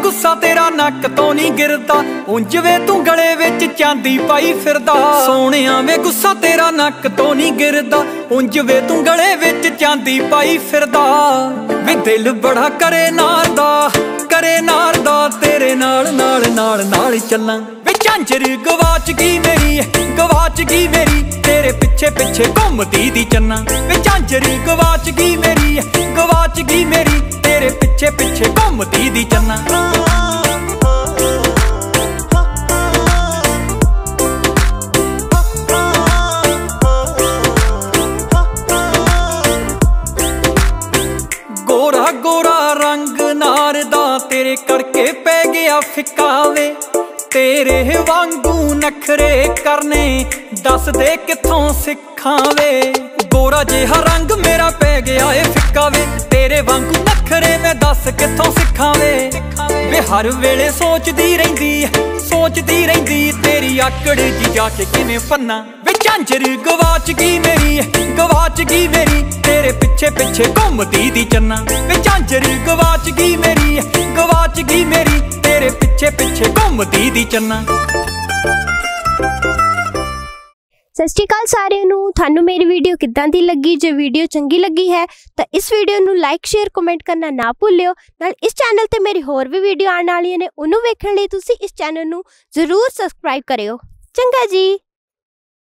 गुस्सा तेरा नक तो नहीं गिरदा उंज वे तू गले विच चांदी पाई फिरदा। सोहणिया वे गुस्सा तेरा नक तो नहीं गिरदा उंज वे तू गले विच चांदी पाई फिरदा। वे दिल बड़ा करे नारदा तेरे नाल नाल नाल नाल चलां। वे झांजर गवाच गई मेरी तेरे पिछे पिछे घूमदी दी चन्ना। वे झांजर गवाच गई मेरी तेरे पिछे पिछे घूमदी दी चन्ना। गोरा गोरा रंग नारदा तेरे करके पै गया फिक्का वे। तेरे वांगू नखरे करने दस दे किथों सिखा वे। गोरा जिहा रंग मेरा पै गया ए फिक्का वे। तेरे वांगू नखरे मैं दस किथों सिखा वे। वे हर वेले सोचदी रहिंदी तेरी आकड़ जी जाके किवें पन्ना। वे झांजर गवाच गई मेरी तेरे पिछे पिछे घूमदी दी चन्ना। वे झांजर गवाच गई मेरी तेरे पिछे पिछे घूमदी दी चन्ना। सत श्री अकाल सारे नू, थानू मेरी वीडियो किद्दां दी लगी? जो वीडियो चंगी लगी है तो इस वीडियो नू लाइक शेयर कमेंट करना ना भूलियो। नाल इस चैनल ते मेरी होर भी वीडियो आने वाली ने, उन्होंने वेखण लई तुसी इस चैनल नू जरूर सबसक्राइब करियो। चंगा जी।